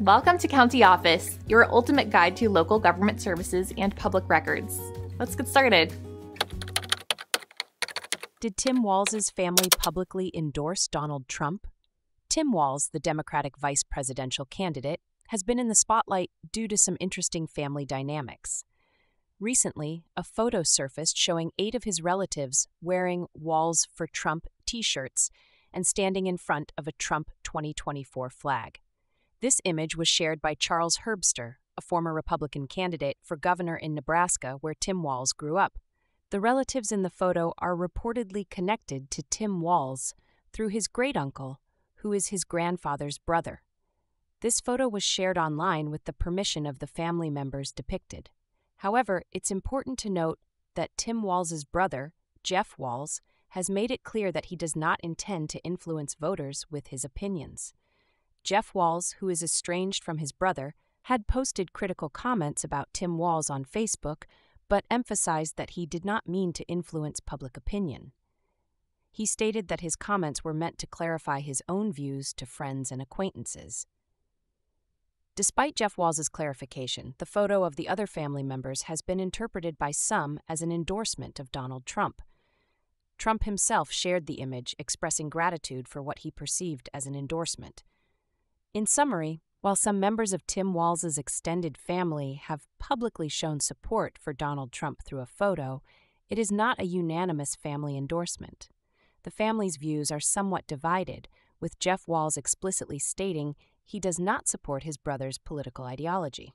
Welcome to County Office, your ultimate guide to local government services and public records. Let's get started. Did Tim Walz's family publicly endorse Donald Trump? Tim Walz, the Democratic vice presidential candidate, has been in the spotlight due to some interesting family dynamics. Recently, a photo surfaced showing 8 of his relatives wearing Walz for Trump t-shirts and standing in front of a Trump 2024 flag. This image was shared by Charles Herbster, a former Republican candidate for governor in Nebraska where Tim Walz grew up. The relatives in the photo are reportedly connected to Tim Walz through his great-uncle, who is his grandfather's brother. This photo was shared online with the permission of the family members depicted. However, it's important to note that Tim Walz's brother, Jeff Walz, has made it clear that he does not intend to influence voters with his opinions. Jeff Walz, who is estranged from his brother, had posted critical comments about Tim Walz on Facebook, but emphasized that he did not mean to influence public opinion. He stated that his comments were meant to clarify his own views to friends and acquaintances. Despite Jeff Walz's clarification, the photo of the other family members has been interpreted by some as an endorsement of Donald Trump. Trump himself shared the image, expressing gratitude for what he perceived as an endorsement. In summary, while some members of Tim Walz's extended family have publicly shown support for Donald Trump through a photo, it is not a unanimous family endorsement. The family's views are somewhat divided, with Jeff Walz explicitly stating he does not support his brother's political ideology.